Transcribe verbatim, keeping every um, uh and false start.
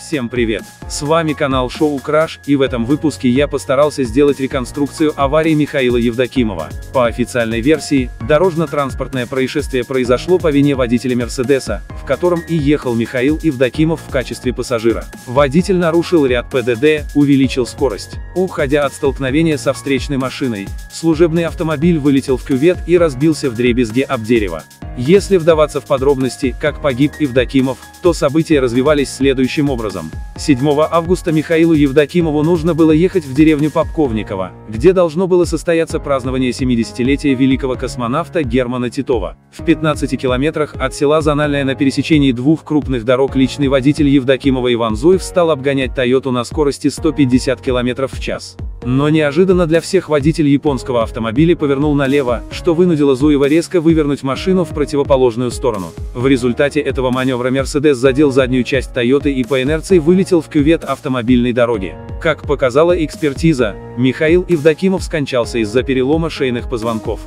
Всем привет! С вами канал Шоу Краш, и в этом выпуске я постарался сделать реконструкцию аварии Михаила Евдокимова. По официальной версии, дорожно-транспортное происшествие произошло по вине водителя Мерседеса, в котором и ехал Михаил Евдокимов в качестве пассажира. Водитель нарушил ряд ПДД, увеличил скорость. Уходя от столкновения со встречной машиной, служебный автомобиль вылетел в кювет и разбился вдребезги об дерево. Если вдаваться в подробности, как погиб Евдокимов, то события развивались следующим образом. седьмого августа Михаилу Евдокимову нужно было ехать в деревню Попковниково, где должно было состояться празднование семидесятилетия великого космонавта Германа Титова. В пятнадцати километрах от села Зональное на пересечении двух крупных дорог личный водитель Евдокимова Иван Зуев стал обгонять Toyota на скорости сто пятьдесят километров в час. Но неожиданно для всех водитель японского автомобиля повернул налево, что вынудило Зуева резко вывернуть машину в противоположную сторону. В результате этого маневра Мерседес задел заднюю часть Toyota и по инерции вылетел в кювет автомобильной дороги. Как показала экспертиза, Михаил Евдокимов скончался из-за перелома шейных позвонков.